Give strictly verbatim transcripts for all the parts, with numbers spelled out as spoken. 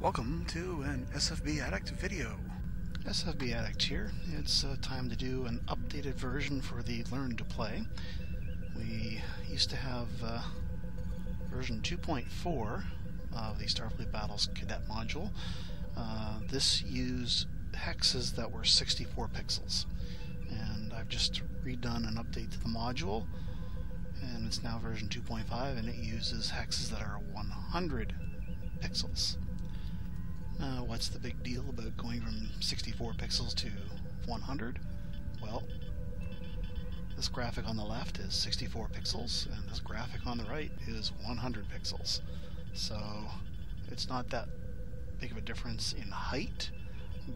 Welcome to an S F B Addict video. S F B Addict here. It's uh, time to do an updated version for the Learn to Play. We used to have uh, version two point four of the Starfleet Battles Cadet module. Uh, this used hexes that were sixty-four pixels. And I've just redone an update to the module, and it's now version two point five, and it uses hexes that are one hundred pixels. Now, uh, what's the big deal about going from sixty-four pixels to one hundred? Well, this graphic on the left is sixty-four pixels, and this graphic on the right is one hundred pixels. So, it's not that big of a difference in height,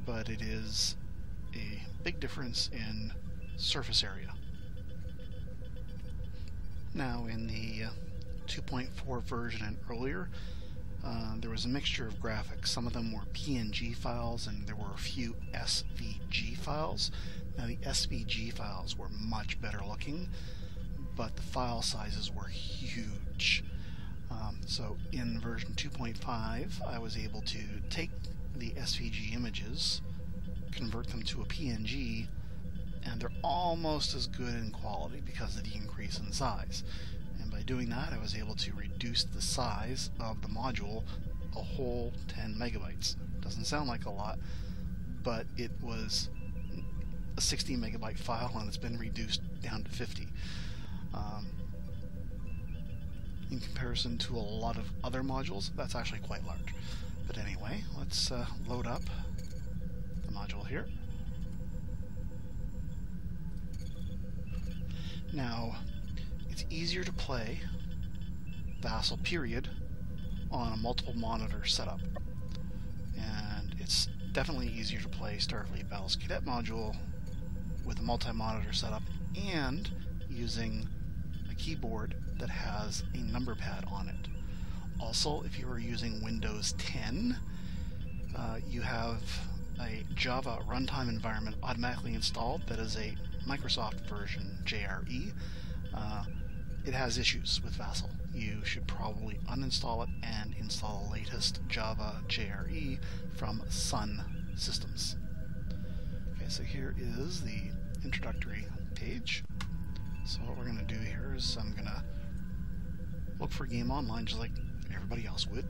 but it is a big difference in surface area. Now, in the uh, two point four version and earlier, Uh, there was a mixture of graphics. Some of them were P N G files, and there were a few S V G files. Now, the S V G files were much better looking, but the file sizes were huge. Um, so in version two point five, I was able to take the S V G images, convert them to a P N G, and they're almost as good in quality because of the increase in size. And by doing that, I was able to reduce the size of the module a whole ten megabytes. Doesn't sound like a lot, but it was a sixty megabyte file, and it's been reduced down to fifty. Um, in comparison to a lot of other modules, that's actually quite large. But anyway, let's uh, load up the module here. Now, it's easier to play Vassal period on a multiple monitor setup, and it's definitely easier to play Starfleet Battles Cadet module with a multi-monitor setup and using a keyboard that has a number pad on it. Also, if you are using Windows ten, uh, you have a Java runtime environment automatically installed that is a Microsoft version J R E. Uh, It has issues with Vassal. You should probably uninstall it and install the latest Java J R E from Sun Systems. Okay, so here is the introductory page. So what we're going to do here is I'm going to look for a game online just like everybody else would.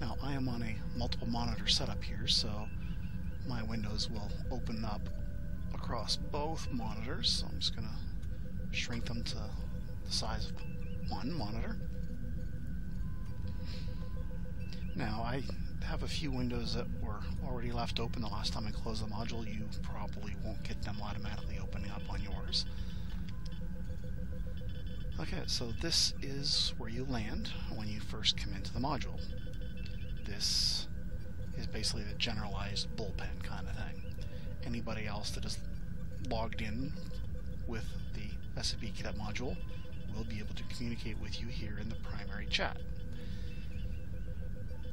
Now, I am on a multiple monitor setup here, so my windows will open up across both monitors, so I'm just going to shrink them to the size of one monitor. Now, I have a few windows that were already left open the last time I closed the module. You probably won't get them automatically opening up on yours. Okay, so this is where you land when you first come into the module. This is basically the generalized bullpen kind of thing. Anybody else that is logged in with the S F B Kit module will be able to communicate with you here in the primary chat,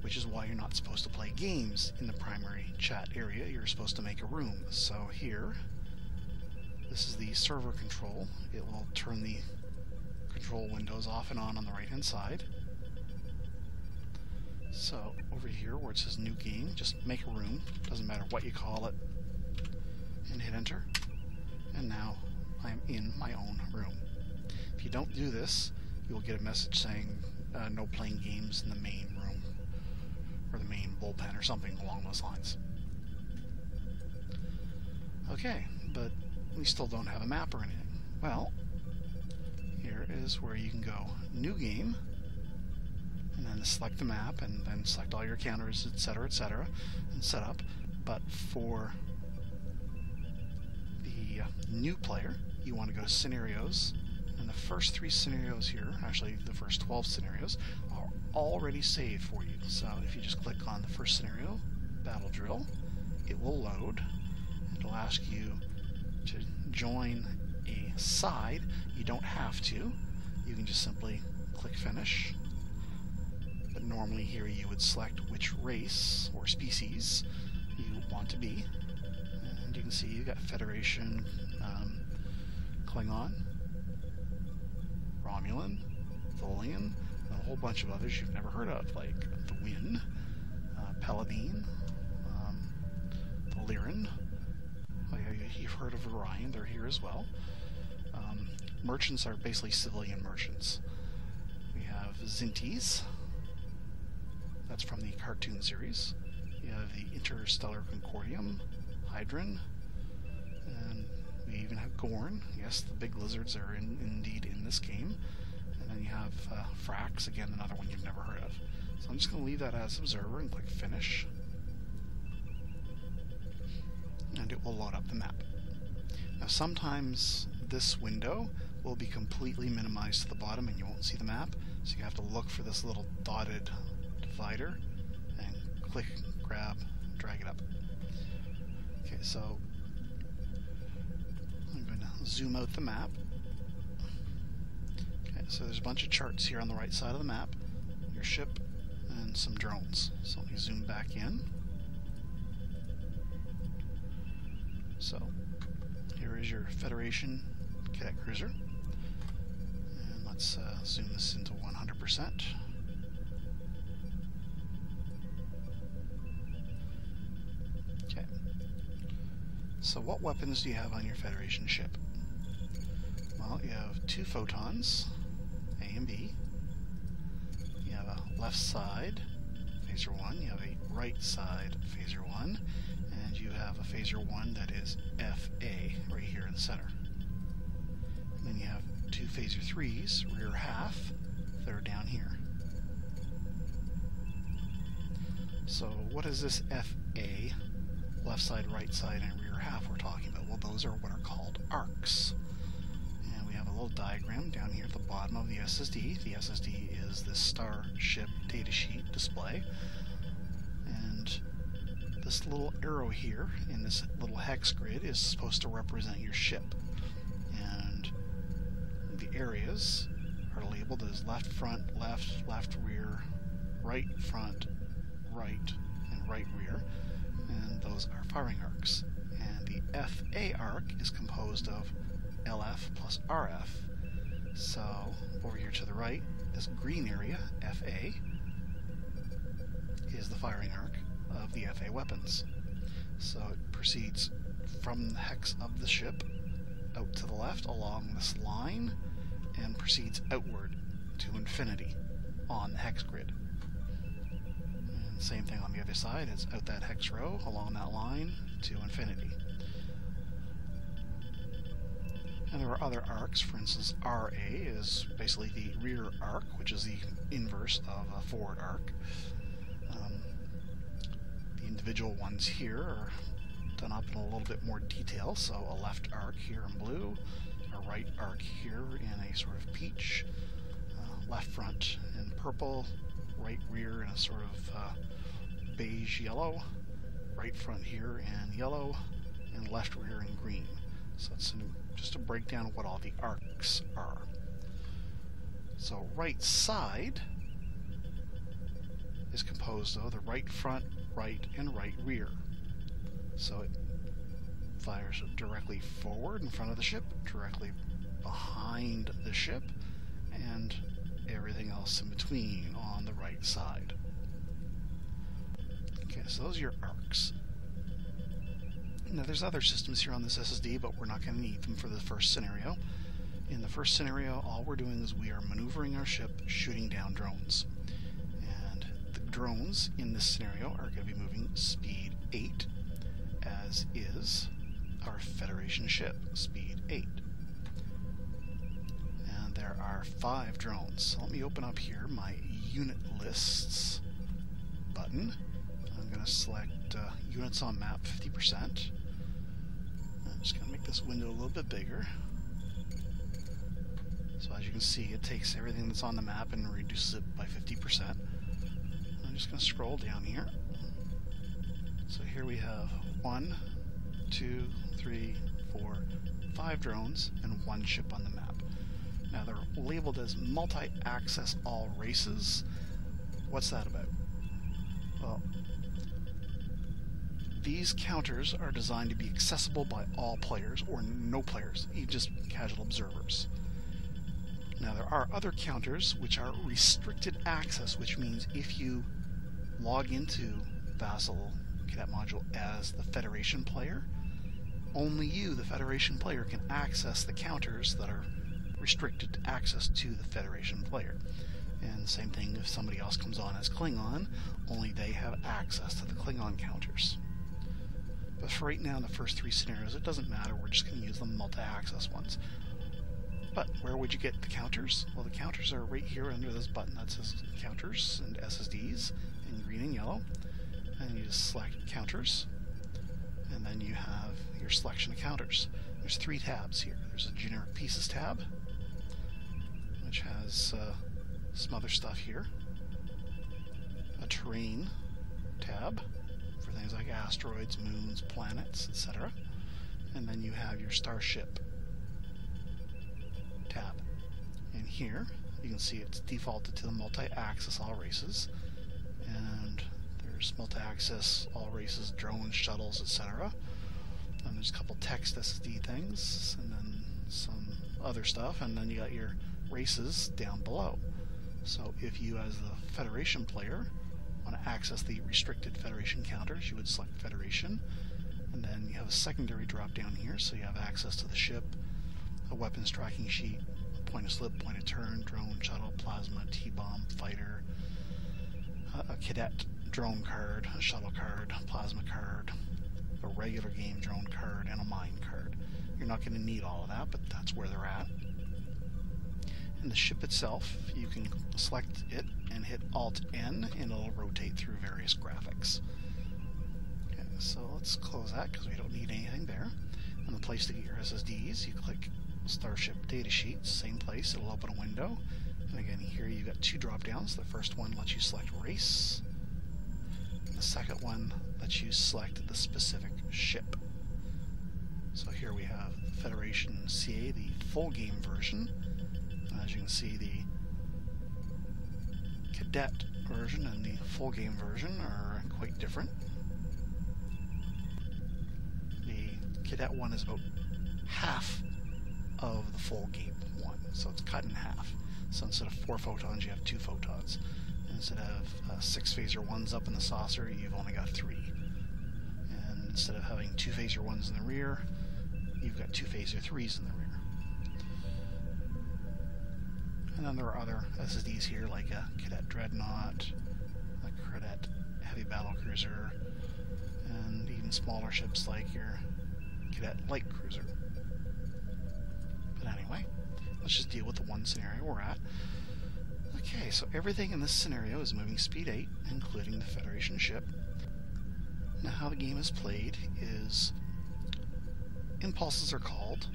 which is why you're not supposed to play games in the primary chat area. You're supposed to make a room. So here, this is the server control. It will turn the control windows off and on on the right hand side. So over here where it says new game, just make a room, doesn't matter what you call it, and hit enter, and now I'm in my own room. If you don't do this, you'll get a message saying uh, no playing games in the main room, or the main bullpen, or something along those lines. Okay, but we still don't have a map or anything. Well, here is where you can go new game, and then select the map, and then select all your counters, etc, et cetera, and set up. But for new player, you want to go to scenarios, and the first three scenarios here, actually the first twelve scenarios, are already saved for you. So if you just click on the first scenario, Battle Drill, it will load. It'll ask you to join a side. You don't have to. You can just simply click Finish. But normally here you would select which race or species you want to be. You can see you've got Federation, um, Klingon, Romulan, Tholian. a whole bunch of others you've never heard of, like the Wynn, uh, Pelabine, um, the Lyran. Oh, yeah, you've heard of Orion, they're here as well. Um, merchants are basically civilian merchants. We have Zinties, that's from the cartoon series. We have the Interstellar Concordium, Hydran, and we even have Gorn. Yes, the big lizards are in, indeed in this game. And then you have uh, Frax, again, another one you've never heard of. So I'm just going to leave that as Observer and click Finish. And it will load up the map. Now sometimes this window will be completely minimized to the bottom and you won't see the map. So you have to look for this little dotted divider and click, grab, drag it up. Okay, so I'm going to zoom out the map. Okay, so there's a bunch of charts here on the right side of the map, your ship and some drones. So let me zoom back in. So here is your Federation Cadet Cruiser. And let's uh, zoom this into one hundred percent. Okay. So what weapons do you have on your Federation ship? Well, you have two photons, A and B. You have a left side, phaser one. You have a right side, phaser one. And you have a phaser one that is F A, right here in the center. And then you have two phaser threes, rear half, that are down here. So what is this F A, left side, right side, and rear half we're talking about? Well, those are what are called arcs. And we have a little diagram down here at the bottom of the S S D. The S S D is the Starship datasheet display. And this little arrow here in this little hex grid is supposed to represent your ship. And the areas are labeled as left, front, left, left, rear, right, front, right, and right, rear. And those are firing arcs. And the F A arc is composed of L F plus R F. So over here to the right, this green area, F A, is the firing arc of the F A weapons. So it proceeds from the hex of the ship out to the left along this line and proceeds outward to infinity on the hex grid. Same thing on the other side, it's out that hex row, along that line, to infinity. And there are other arcs, for instance, R A is basically the rear arc, which is the inverse of a forward arc. Um, the individual ones here are done up in a little bit more detail, so a left arc here in blue, a right arc here in a sort of peach, uh, left front in purple, right rear in a sort of uh, beige yellow, right front here in yellow, and left rear in green. So it's a, just a breakdown of what all the arcs are. So right side is composed of the right front, right, and right rear. So it fires directly forward in front of the ship, directly behind the ship, and everything else in between on the right side. Okay, so those are your arcs. Now there's other systems here on this S S D, but we're not going to need them for the first scenario. In the first scenario, all we're doing is we are maneuvering our ship, shooting down drones. And the drones in this scenario are going to be moving speed eight, as is our Federation ship, speed eight. There are five drones. So let me open up here my unit lists button. I'm going to select uh, units on map fifty percent. I'm just going to make this window a little bit bigger. So as you can see, it takes everything that's on the map and reduces it by fifty percent. I'm just going to scroll down here. So here we have one, two, three, four, five drones and one ship on the map. Now they're labeled as multi-access all races. What's that about? Well, these counters are designed to be accessible by all players or no players, just casual observers. Now there are other counters which are restricted access, which means if you log into Vassal Cadet Module as the Federation player, only you, the Federation player, can access the counters that are restricted access to the Federation player. And same thing if somebody else comes on as Klingon, only they have access to the Klingon counters. But for right now, in the first three scenarios, it doesn't matter, we're just going to use the multi-access ones. But where would you get the counters? Well, the counters are right here under this button that says Counters and S S Ds in green and yellow. And you just select Counters, and then you have your selection of counters. There's three tabs here. There's a Generic Pieces tab, which has uh, some other stuff here. A Terrain tab for things like asteroids, moons, planets, et cetera. And then you have your Starship tab. And here, you can see it's defaulted to the multi-axis all races. And there's multi-axis all races, drones, shuttles, et cetera. And there's a couple text S S D things, and then some other stuff, and then you got your races down below. So if you, as the Federation player, want to access the restricted Federation counters, you would select Federation, and then you have a secondary drop down here, so you have access to the ship, a weapons tracking sheet, point of slip, point of turn, drone, shuttle, plasma, T-bomb, fighter, a, a cadet drone card, a shuttle card, a plasma card, a regular game drone card, and a mine card. You're not going to need all of that, but that's where they're at. And the ship itself, you can select it and hit Alt N, and it'll rotate through various graphics. Okay, so let's close that because we don't need anything there. And the place to get your S S Ds, you click Starship Datasheet, same place, it'll open a window. And again, here you've got two drop downs. The first one lets you select race. The second one lets you select the specific ship. So here we have Federation C A, the full game version. And as you can see, the cadet version and the full game version are quite different. The cadet one is about half of the full game one, so it's cut in half. So instead of four photons, you have two photons. Instead of uh, six phaser ones up in the saucer, you've only got three. And instead of having two phaser ones in the rear, you've got two phaser threes in the rear. And then there are other S S Ds here, like a Cadet Dreadnought, a Cadet Heavy Battle Cruiser, and even smaller ships like your Cadet Light Cruiser. But anyway, let's just deal with the one scenario we're at. Okay, so everything in this scenario is moving speed eight, including the Federation ship. Now how the game is played is impulses are called,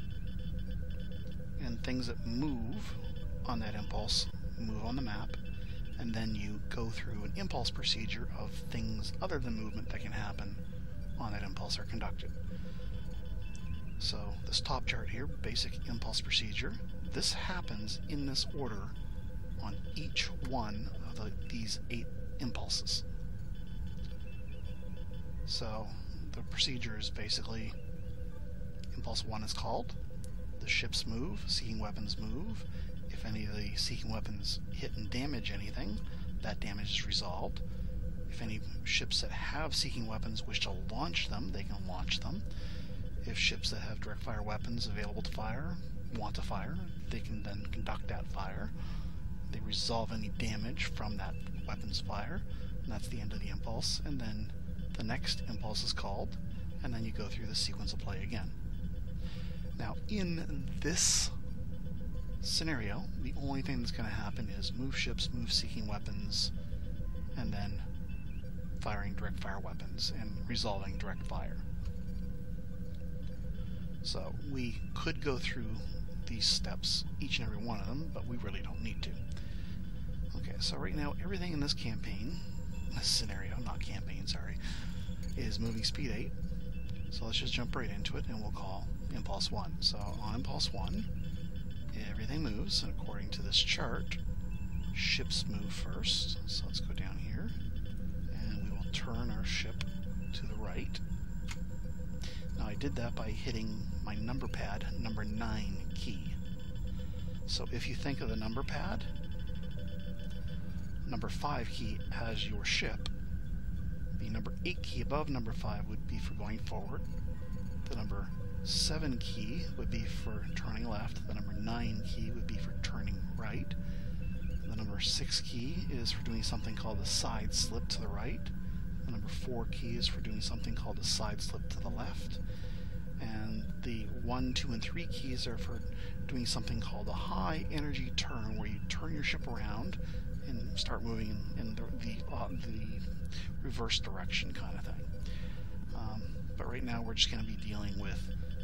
and things that move on that impulse move on the map, and then you go through an impulse procedure of things other than movement that can happen on that impulse are conducted. So this top chart here, basic impulse procedure, this happens in this order on each one of the, these eight impulses. So the procedure is basically impulse one is called, the ships move, seeking weapons move. If any of the seeking weapons hit and damage anything, that damage is resolved. If any ships that have seeking weapons wish to launch them, they can launch them. If ships that have direct fire weapons available to fire want to fire, they can then conduct that fire. They resolve any damage from that weapon's fire, and that's the end of the impulse, and then the next impulse is called, and then you go through the sequence of play again. Now in this scenario, the only thing that's going to happen is move ships, move seeking weapons, and then firing direct fire weapons and resolving direct fire. So we could go through these steps, each and every one of them, but we really don't need to. Okay, so right now everything in this campaign, this scenario, not campaign, sorry, is moving speed eight. So let's just jump right into it and we'll call impulse one. So on impulse one, everything moves, and according to this chart, ships move first. So let's go down here, and we will turn our ship to the right. Now I did that by hitting my number pad, number nine key. So if you think of the number pad, number five key has your ship. The number eight key above number five would be for going forward. The number seven key would be for turning left. The number nine key would be for turning right. The number six key is for doing something called a side slip to the right. The number four key is for doing something called a side slip to the left. And the one, two, and three keys are for doing something called a high energy turn, where you turn your ship around and start moving in the, the, uh, the reverse direction kind of thing. Um, but right now we're just going to be dealing with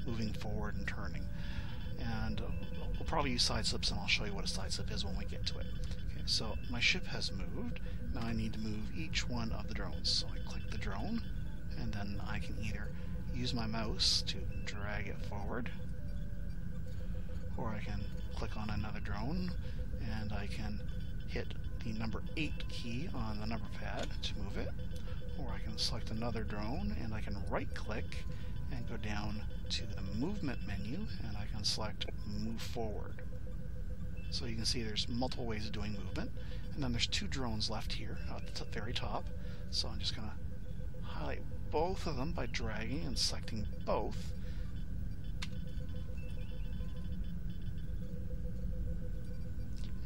moving forward and turning. And uh, we'll probably use side slips, and I'll show you what a side slip is when we get to it. Okay, so my ship has moved. Now I need to move each one of the drones. So I click the drone, and then I can either use my mouse to drag it forward, or I can click on another drone and I can hit the number eight key on the number pad to move it, or I can select another drone and I can right click and go down to the movement menu and I can select move forward. So you can see there's multiple ways of doing movement, and then there's two drones left here at the very top, so I'm just gonna highlight both of them by dragging and selecting both.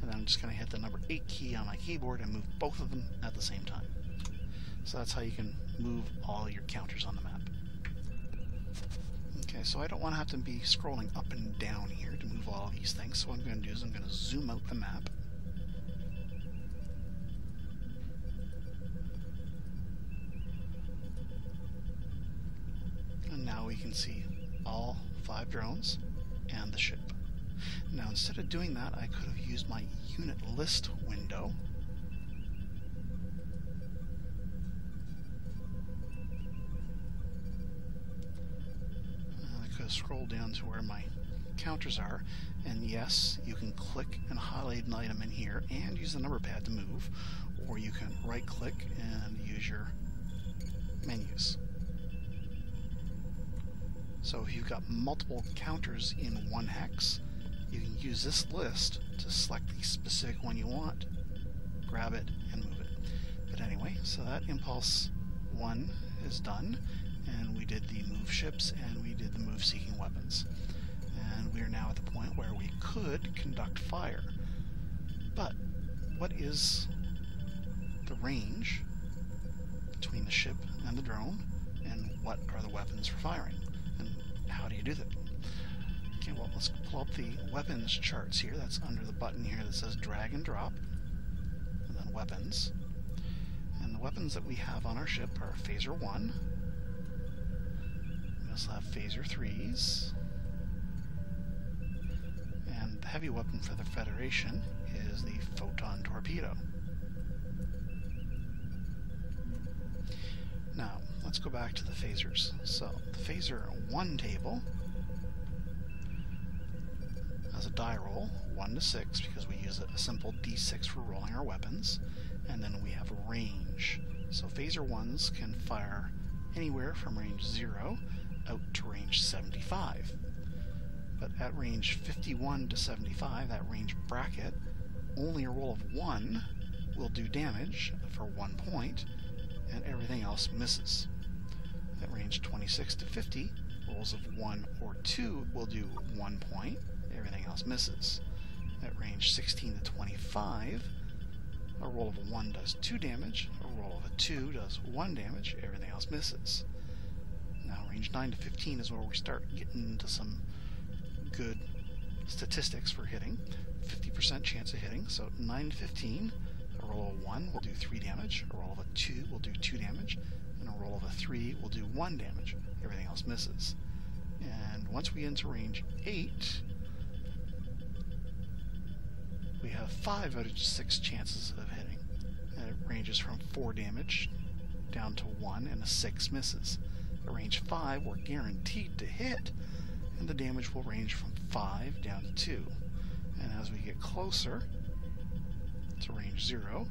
And then I'm just going to hit the number eight key on my keyboard and move both of them at the same time. So that's how you can move all your counters on the map. Okay, so I don't want to have to be scrolling up and down here to move all of these things, so what I'm going to do is I'm going to zoom out the map. Now we can see all five drones and the ship. Now instead of doing that, I could have used my unit list window and I could have scrolled down to where my counters are, and yes, you can click and highlight an item in here and use the number pad to move, or you can right click and use your menus. So if you've got multiple counters in one hex, you can use this list to select the specific one you want, grab it, and move it. But anyway, so that impulse one is done, and we did the move ships, and we did the move seeking weapons. And we are now at the point where we could conduct fire. But what is the range between the ship and the drone, and what are the weapons for firing? How do you do that? Okay, well, let's pull up the weapons charts here. That's under the button here that says drag and drop, and then weapons. And the weapons that we have on our ship are Phaser one. We also have Phaser threes. And the heavy weapon for the Federation is the photon torpedo. Now, let's go back to the phasers. So, the phaser one table has a die roll, one to six, because we use a simple d six for rolling our weapons, and then we have a range. So phaser ones can fire anywhere from range zero out to range seventy-five. But at range fifty-one to seventy-five, that range bracket, only a roll of one will do damage for one point, and everything else misses. At range twenty-six to fifty, rolls of one or two will do one point, everything else misses. At range sixteen to twenty-five, a roll of one does two damage, a roll of a two does one damage, everything else misses. Now range nine to fifteen is where we start getting into some good statistics for hitting. fifty percent chance of hitting, so nine to fifteen, a roll of one will do three damage, a roll of a two will do two damage, and a roll of a three will do one damage. Everything else misses. And once we enter range eight, we have five out of six chances of hitting. And it ranges from four damage down to one, and a six misses. At range five, we're guaranteed to hit, and the damage will range from five down to two. And as we get closer to range zero,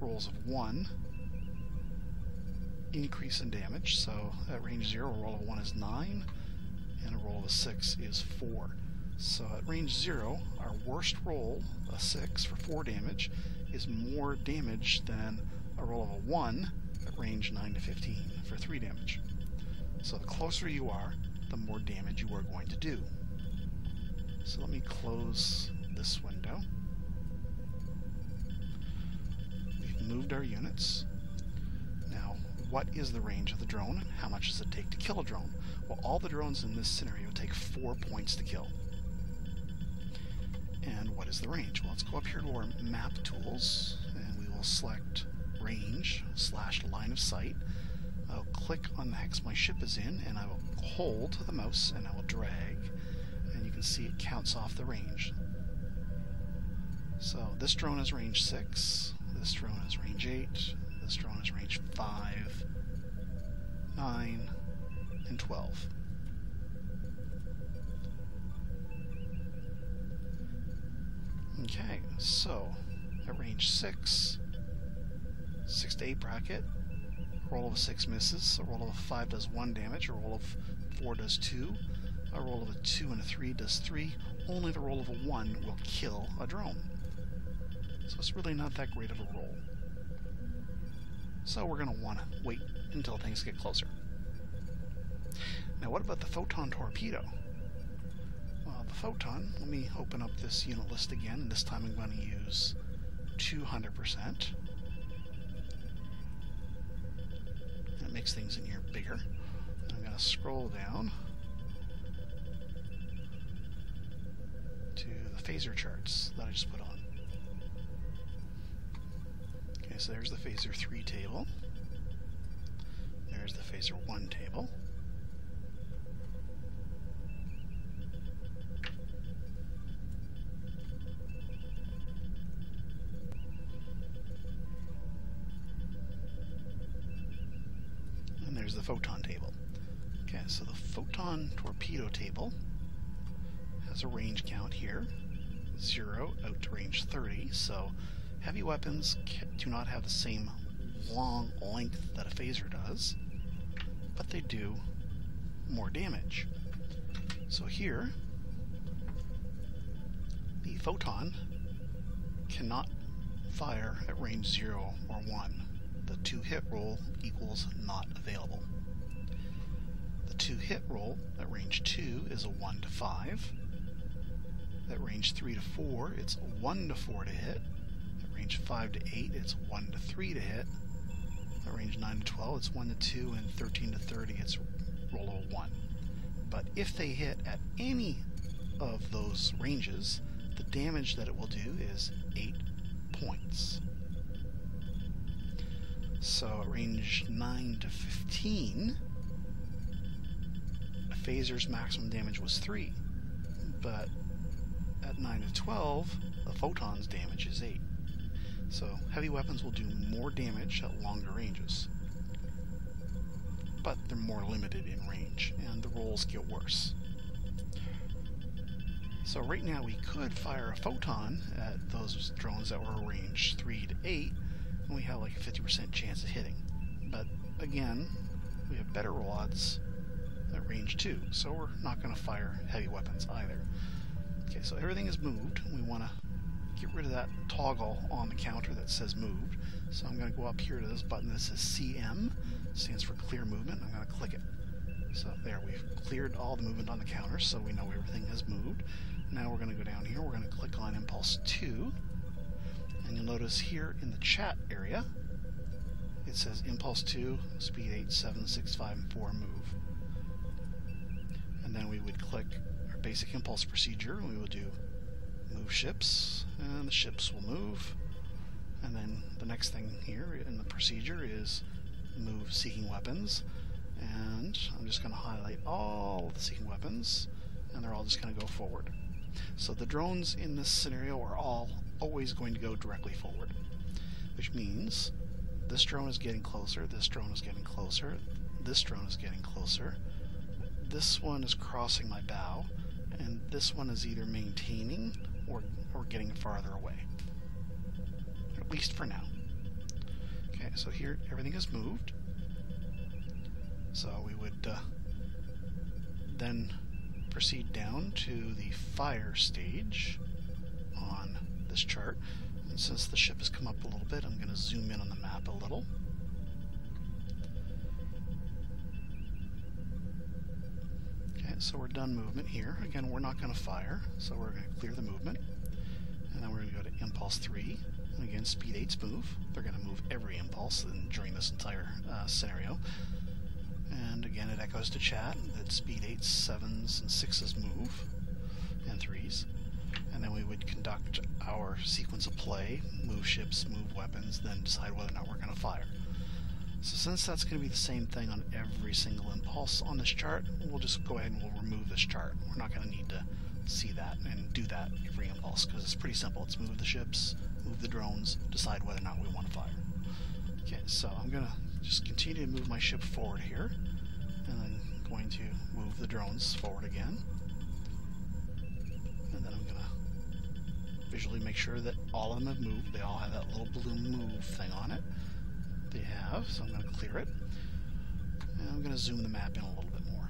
rolls of one increase in damage, so at range zero a roll of one is nine and a roll of a six is four. So at range zero, our worst roll, a six for four damage, is more damage than a roll of a one at range nine to fifteen for three damage. So the closer you are, the more damage you are going to do. So let me close this window. We've moved our units. Now, what is the range of the drone? How much does it take to kill a drone? Well, all the drones in this scenario take four points to kill. And what is the range? Well, let's go up here to our map tools, and we will select range slash line of sight. I'll click on the hex my ship is in, and I will hold the mouse, and I will drag. And you can see it counts off the range. So this drone is range six, this drone is range eight, this drone is range five, nine, and twelve. Okay, so at range six, six to eight bracket, a roll of a six misses, a roll of a five does one damage, a roll of four does two, a roll of a two and a three does three, only the roll of a one will kill a drone. So it's really not that great of a roll. So we're going to want to wait until things get closer. Now what about the photon torpedo? Well, the photon, let me open up this unit list again, and this time I'm going to use two hundred percent. That makes things in here bigger. And I'm going to scroll down to the phaser charts that I just put on. Okay, so there's the phaser three table. There's the phaser one table. And there's the photon table. Okay, so the photon torpedo table has a range count here, zero out to range thirty, so heavy weapons do not have the same long length that a phaser does, but they do more damage. So here, the photon cannot fire at range zero or one. The two-hit roll equals not available. The two-hit roll at range two is a one to five. At range three to four, it's one to four to hit. At range five to eight, it's one to three to hit. At range nine to twelve, it's one to two, and thirteen to thirty, it's roll of one. But if they hit at any of those ranges, the damage that it will do is eight points. So at range nine to fifteen, a phaser's maximum damage was three, but at nine to twelve, the photon's damage is eight. So heavy weapons will do more damage at longer ranges, but they're more limited in range, and the rolls get worse. So right now we could fire a photon at those drones that were range three to eight, and we have like a fifty percent chance of hitting. But again, we have better roll odds at range two, so we're not going to fire heavy weapons either. Okay, so everything is moved. We want to get rid of that toggle on the counter that says moved. So I'm going to go up here to this button that says C M, stands for clear movement. I'm going to click it. So there, we've cleared all the movement on the counter, so we know everything has moved. Now we're going to go down here. We're going to click on Impulse two, and you'll notice here in the chat area, it says Impulse two, Speed eight, seven, six, five, and four, move. And then we would click basic impulse procedure. We will do move ships, and the ships will move. And then the next thing here in the procedure is move seeking weapons. And I'm just going to highlight all of the seeking weapons, and they're all just going to go forward. So the drones in this scenario are all always going to go directly forward, which means this drone is getting closer, this drone is getting closer, this drone is getting closer, this one is crossing my bow, and this one is either maintaining or, or getting farther away, at least for now. Okay, so here everything is moved. So we would uh, then proceed down to the fire stage on this chart. And since the ship has come up a little bit, I'm going to zoom in on the map a little. Okay, so we're done movement here. Again, we're not going to fire, so we're going to clear the movement. And then we're going to go to impulse three. And again, speed eights move. They're going to move every impulse in, during this entire uh, scenario. And again, it echoes to chat that speed eights, sevens, and sixes move, and threes. And then we would conduct our sequence of play, move ships, move weapons, then decide whether or not we're going to fire. So since that's going to be the same thing on every single impulse on this chart, we'll just go ahead and we'll remove this chart. We're not going to need to see that and do that every impulse, because it's pretty simple. It's move the ships, move the drones, decide whether or not we want to fire. Okay, so I'm going to just continue to move my ship forward here, and then I'm going to move the drones forward again. And then I'm going to visually make sure that all of them have moved. They all have that little blue move thing on it. They have, so I'm going to clear it. And I'm going to zoom the map in a little bit more.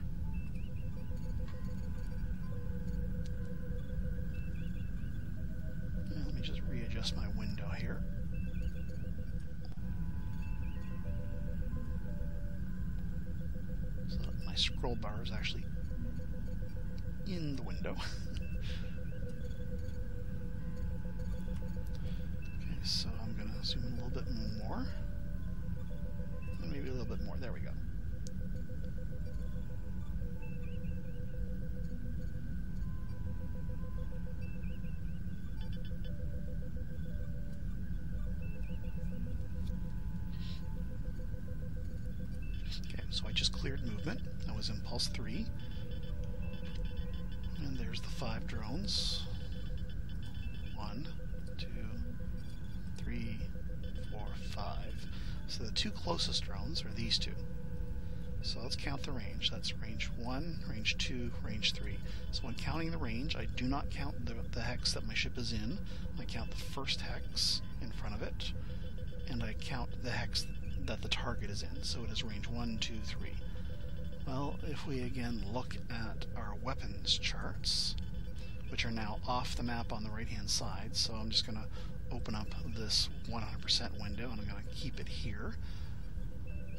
And let me just readjust my window here. So that my scroll bar is actually in the window. Okay, so I'm going to zoom in a little bit more. And maybe a little bit more. There we go. So I just cleared movement. That was impulse three. And there's the five drones. One, two, three, four, five. So the two closest drones are these two. So let's count the range. That's range one, range two, range three. So when counting the range, I do not count the, the hex that my ship is in. I count the first hex in front of it, and I count the hex that the target is in, so it is range one, two, three. Well, if we again look at our weapons charts, which are now off the map on the right hand side, so I'm just going to open up this one hundred percent window, and I'm going to keep it here.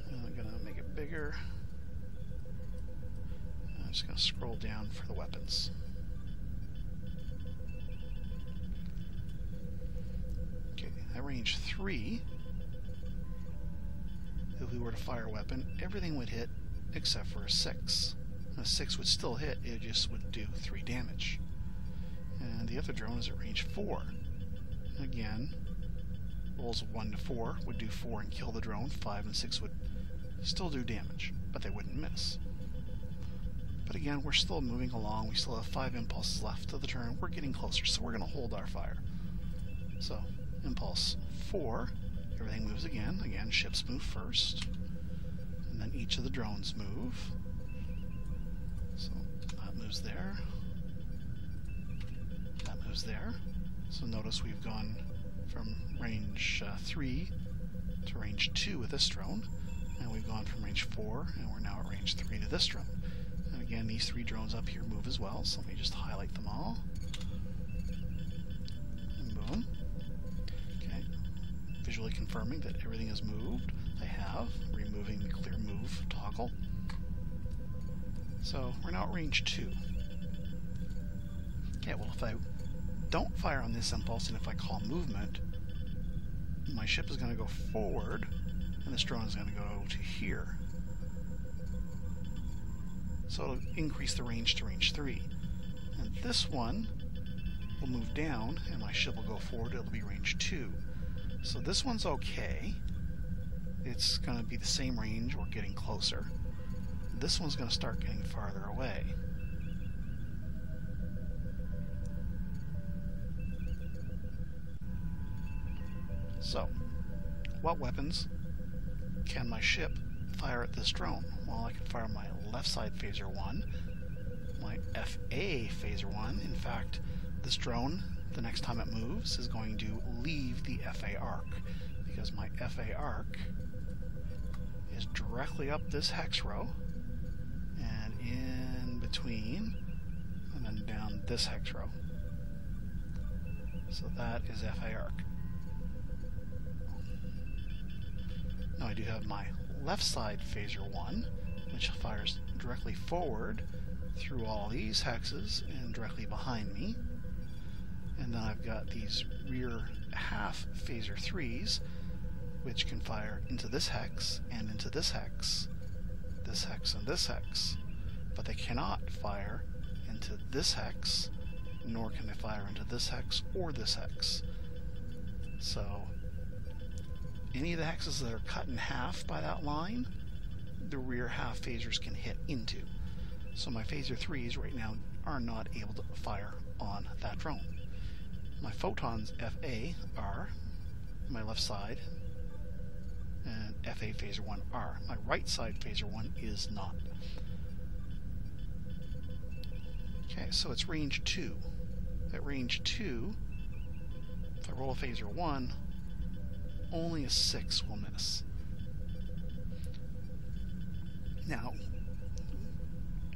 And I'm going to make it bigger. And I'm just going to scroll down for the weapons. Okay, at range three, if we were to fire a weapon, everything would hit except for a six. A six would still hit, it just would do three damage. And the other drone is at range four. Again, rolls one to four would do four and kill the drone. five and six would still do damage, but they wouldn't miss. But again, we're still moving along. We still have five impulses left of the turn. We're getting closer, so we're going to hold our fire. So, impulse four. Everything moves again. Again, ships move first. And then each of the drones move. So that moves there. That moves there. So notice we've gone from range uh, three to range two with this drone. And we've gone from range four, and we're now at range three to this drone. And again, these three drones up here move as well. So let me just highlight them all. And boom. Visually confirming that everything is moved. I have, removing the clear move toggle. So we're now at range two. Yeah, well, if I don't fire on this impulse, and if I call movement, my ship is going to go forward, and this drone is going to go to here. So it'll increase the range to range three. And this one will move down, and my ship will go forward. It'll be range two. So this one's okay. It's going to be the same range or getting closer. This one's going to start getting farther away. So, what weapons can my ship fire at this drone? Well, I can fire my left side phaser one, my F A phaser one. In fact, this drone, the next time it moves, is going to leave the F A arc, because my F A arc is directly up this hex row, and in between on this hex row. So that is F A R C. Now I do have my left side phaser one, which fires directly forward through all these hexes and directly behind me. And then I've got these rear half phaser threes, which can fire into this hex and into this hex, this hex and this hex. But they cannot fire into this hex, nor can they fire into this hex or this hex. So any of the hexes that are cut in half by that line, the rear half phasers can hit into. So my phaser threes right now are not able to fire on that drone. My photons F A are my left side, and F A phaser one are. My right side phaser one is not. Okay, so it's range two. At range two, if I roll a phaser one, only a six will miss. Now,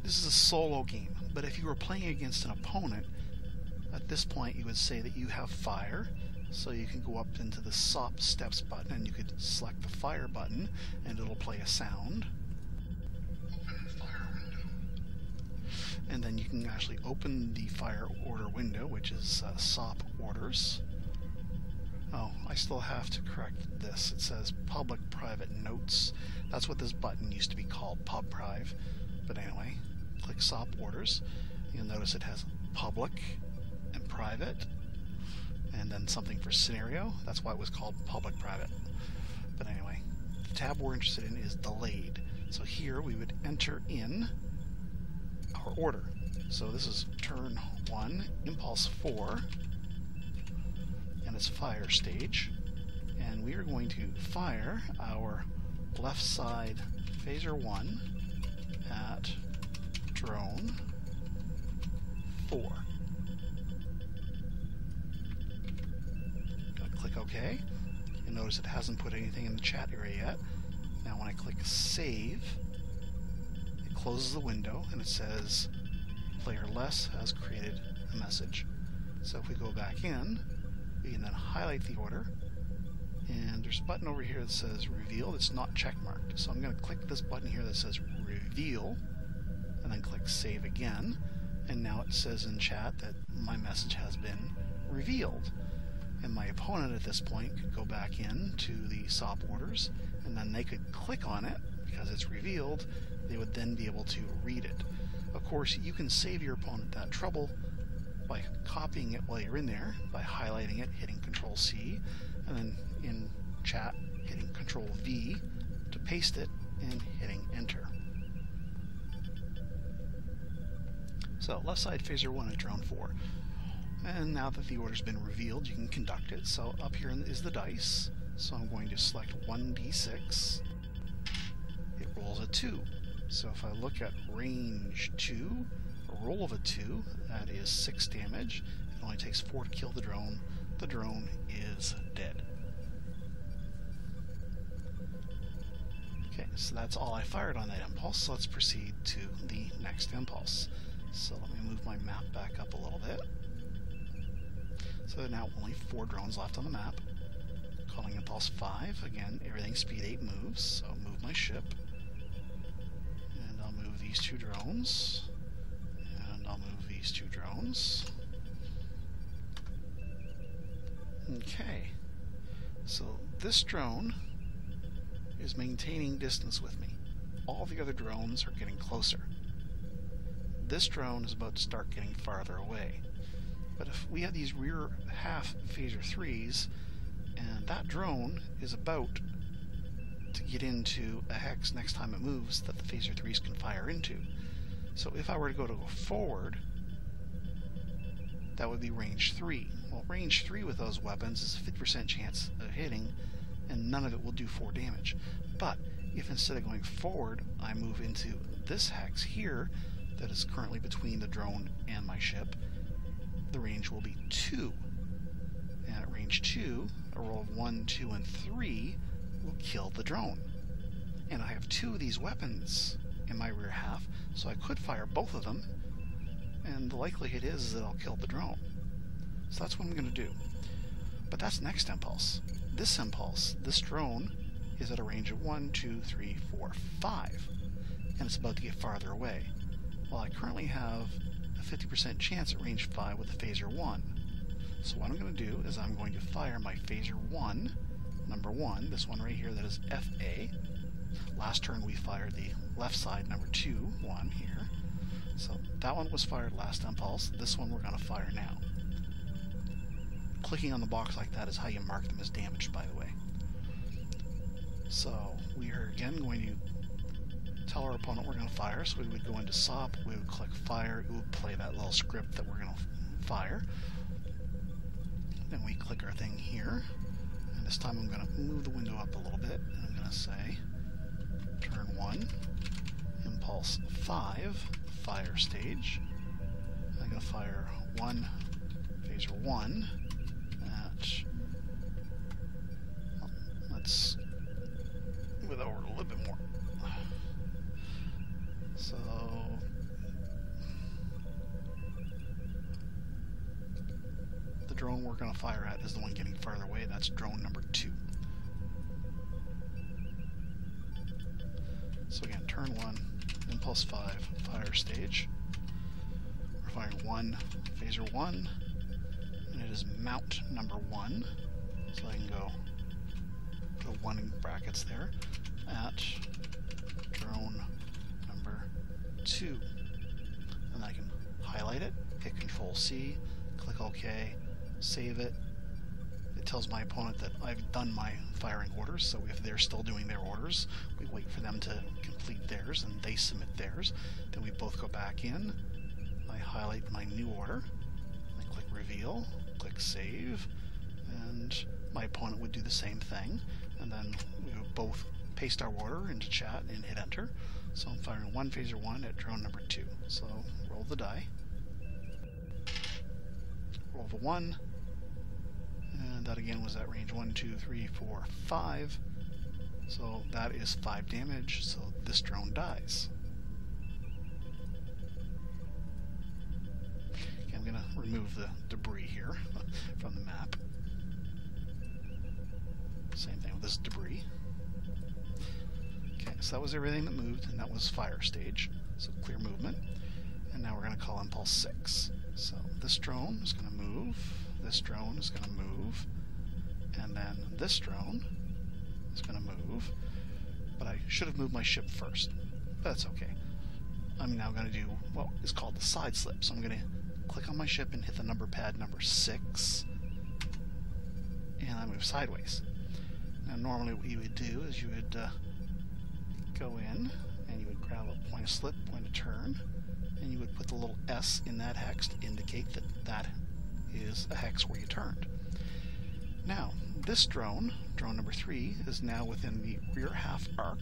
this is a solo game, but if you were playing against an opponent, at this point you would say that you have fire, so you can go up into the S O P steps button and you could select the fire button and it'll play a sound. Open fire window. And then you can actually open the fire order window, which is uh, S O P orders. Oh, I still have to correct this. It says public-private notes. That's what this button used to be called, pub-priv. But anyway, click S O P orders. You'll notice it has public and private, and then something for scenario. That's why it was called public-private. But anyway, the tab we're interested in is delayed. So here we would enter in our order. So this is turn one, impulse four, and it's fire stage. And we are going to fire our left side phaser one at drone four. Gonna click OK. You'll notice it hasn't put anything in the chat area yet. Now when I click save, it closes the window and it says player less has created a message. So if we go back in, we can then highlight the order, and there's a button over here that says reveal. It's not checkmarked, so I'm going to click this button here that says reveal and then click save again, and now it says in chat that my message has been revealed, and my opponent at this point could go back in to the S O P orders and then they could click on it because it's revealed. They would then be able to read it. Of course, you can save your opponent that trouble by copying it while you're in there, by highlighting it, hitting control C, and then in chat hitting control V to paste it, and hitting enter. So left side phaser one at drone four. And now that the order's been revealed, you can conduct it. So up here is the dice. So I'm going to select one d six. It rolls a two. So if I look at range two, roll of a two, that is six damage. It only takes four to kill the drone. The drone is dead. Okay, so that's all I fired on that impulse. Let's proceed to the next impulse. So let me move my map back up a little bit. So now only four drones left on the map. Calling impulse five. Again, everything speed eight moves, so move my ship. And I'll move these two drones. I'll move these two drones. Okay, so this drone is maintaining distance with me. All the other drones are getting closer. This drone is about to start getting farther away. But if we have these rear half phaser threes, and that drone is about to get into a hex next time it moves that the phaser threes can fire into. So if I were to go to go forward, that would be range three. Well, range three with those weapons is a fifty percent chance of hitting, and none of it will do four damage. But if instead of going forward, I move into this hex here that is currently between the drone and my ship, the range will be two. And at range two, a roll of one, two, and three will kill the drone. And I have two of these weapons in my rear half, so I could fire both of them and the likelihood is that I'll kill the drone. So that's what I'm going to do. But that's next impulse. This impulse, this drone, is at a range of one, two, three, four, five, and it's about to get farther away. Well, I currently have a fifty percent chance at range five with the phaser one. So what I'm going to do is I'm going to fire my phaser one, number one, this one right here that is F A. Last turn we fired the left side, number two, one here. So that one was fired last impulse. This one we're going to fire now. Clicking on the box like that is how you mark them as damaged, by the way. So we are again going to tell our opponent we're going to fire. So we would go into S O P, we would click fire, it would play that little script that we're going to fire. Then we click our thing here, and this time I'm going to move the window up a little bit, and I'm going to say turn one, impulse five, fire stage. I'm going to fire one, phaser one, at, let's move that over a little bit more. So the drone we're going to fire at is the one getting farther away. That's drone number two. So again, turn one, impulse five, fire stage. We're firing one, phaser one, and it is mount number one. So I can go to one in brackets there at drone number two. And I can highlight it, hit Control C, click OK, save it. It tells my opponent that I've done my firing orders, so if they're still doing their orders, we wait for them to complete theirs and they submit theirs. Then we both go back in, I highlight my new order, I click reveal, click save, and my opponent would do the same thing, and then we would both paste our order into chat and hit enter. So I'm firing one phaser one at drone number two. So roll the die, roll the one, and that again was at range one, two, three, four, five. So that is five damage, so this drone dies. Okay, I'm going to remove the debris here from the map. Same thing with this debris. Okay, so that was everything that moved, and that was fire stage. So clear movement. And now we're going to call impulse six. So this drone is going to move. This drone is going to move, and then this drone is going to move, but I should have moved my ship first, but that's okay. I'm now going to do what is called the side slip, so I'm going to click on my ship and hit the number pad number six, and I move sideways. Now normally what you would do is you would uh, go in, and you would grab a point of slip, point of turn, and you would put the little S in that hex to indicate that that is a hex where you turned. Now, this drone, drone number three, is now within the rear half arc.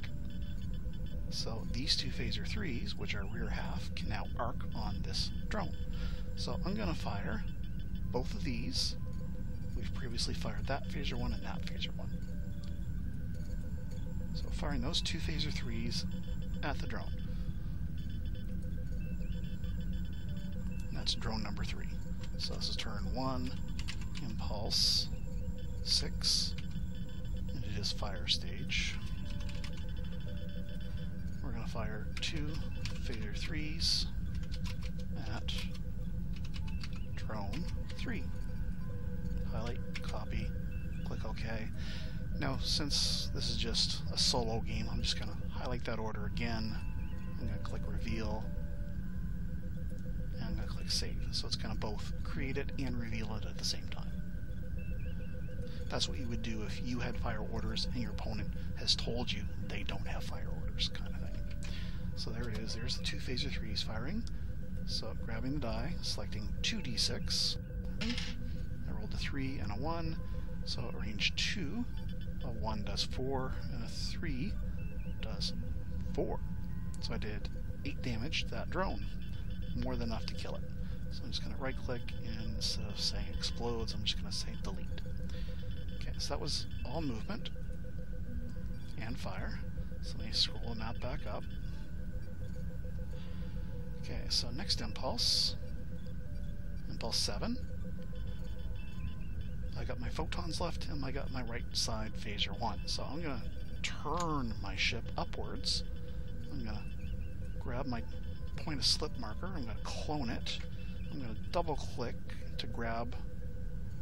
So these two phaser threes, which are rear half, can now arc on this drone. So I'm going to fire both of these. We've previously fired that phaser one and that phaser one. So firing those two phaser threes at the drone. And that's drone number three. So this is turn one, impulse six, and it is fire stage. We're going to fire two phaser threes at drone three. Highlight, copy, click OK. Now, since this is just a solo game, I'm just going to highlight that order again. I'm going to click reveal. I'm going to click save, so it's going to both create it and reveal it at the same time. That's what you would do if you had fire orders and your opponent has told you they don't have fire orders, kind of thing. So there it is, there's the two phaser threes firing. So grabbing the die, selecting two d six, I rolled a three and a one, so at range two, a one does four, and a three does four. So I did eight damage to that drone. More than enough to kill it. So I'm just going to right click, and instead of saying explodes, I'm just going to say delete. Okay, so that was all movement and fire. So let me scroll the map back up. Okay, so next impulse impulse seven. I got my photons left, and I got my right side phaser one. So I'm going to turn my ship upwards. I'm going to grab my point of slip marker. I'm going to clone it. I'm going to double click to grab,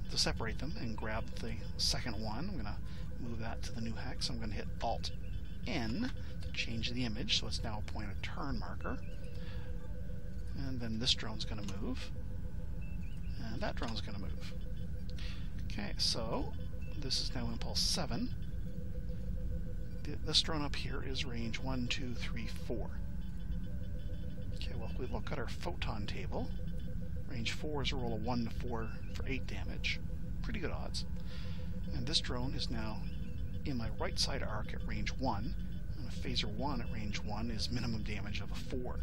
to separate them, and grab the second one. I'm going to move that to the new hex. I'm going to hit alt N to change the image, so it's now a point of turn marker. And then this drone's going to move. And that drone's going to move. Okay, so this is now impulse seven. This drone up here is range one, two, three, four. Okay, well, we look at our photon table. Range four is a roll of one to four for eight damage. Pretty good odds. And this drone is now in my right side arc at range one. And a phaser one at range one is minimum damage of a four.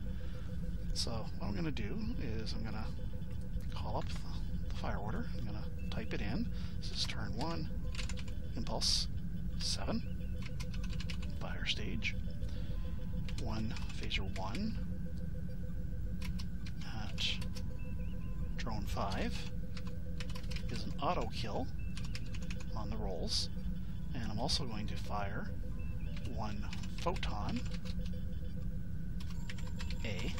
So what I'm going to do is I'm going to call up the, the fire order. I'm going to type it in. This is turn one, impulse seven, fire stage, one, phaser one, at drone five is an auto kill on the rolls, and I'm also going to fire one photon, A.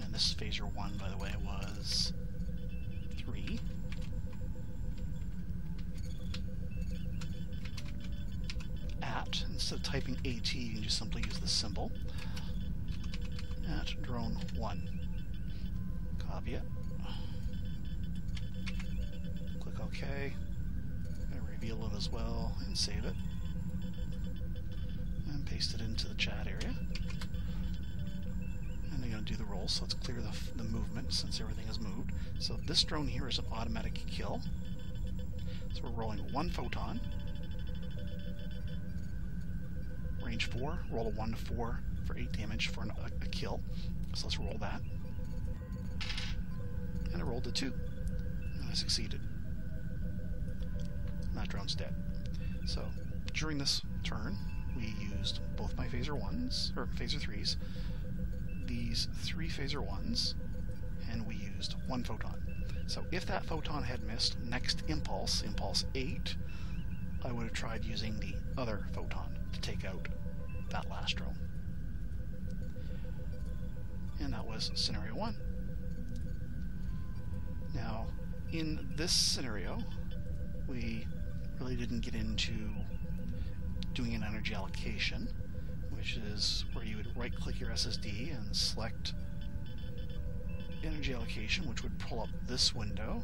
And this phaser one, by the way, was three. At, instead of typing A T, you can just simply use the symbol. At drone one. Copy it. Click OK. I'm going to reveal it as well and save it. And paste it into the chat area. Do the roll, so let's clear the, the movement since everything has moved. So this drone here is an automatic kill. So we're rolling one photon. Range four, roll a one to four for eight damage for an, a, a kill. So let's roll that. And I rolled a two. And I succeeded. And that drone's dead. So during this turn, we used both my phaser ones, or phaser threes, these three phaser ones, and we used one photon. So if that photon had missed, next impulse, impulse eight, I would have tried using the other photon to take out that last drone. And that was scenario one. Now, in this scenario, we really didn't get into doing an energy allocation, which is where you would right-click your S S D and select energy allocation, which would pull up this window,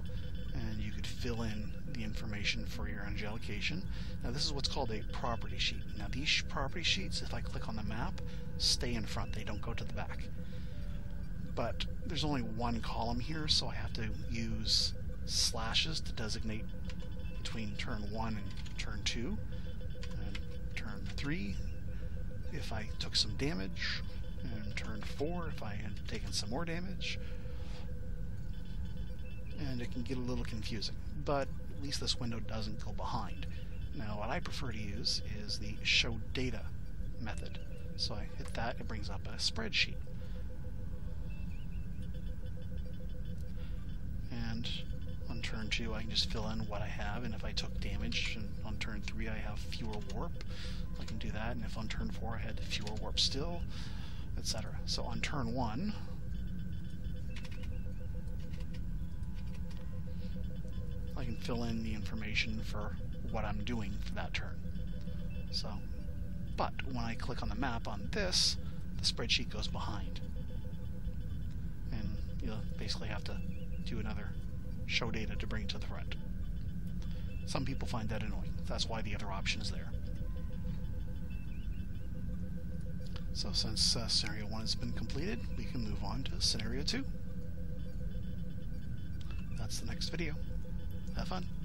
and you could fill in the information for your energy allocation. Now this is what's called a property sheet. Now these property sheets, if I click on the map, stay in front. They don't go to the back. But there's only one column here, so I have to use slashes to designate between turn one and turn two, and turn three. If I took some damage, and turn four if I had taken some more damage. And it can get a little confusing, but at least this window doesn't go behind. Now what I prefer to use is the show data method. So I hit that, it brings up a spreadsheet. And on turn two I can just fill in what I have, and if I took damage, and on turn three I have fewer warp, I can do that, and if on turn four I had fewer warp still, et cetera. So on turn one, I can fill in the information for what I'm doing for that turn. So, but when I click on the map on this, the spreadsheet goes behind. And you'll basically have to do another show data to bring it to the front. Some people find that annoying. That's why the other option is there. So since uh, scenario one has been completed, we can move on to scenario two. That's the next video. Have fun!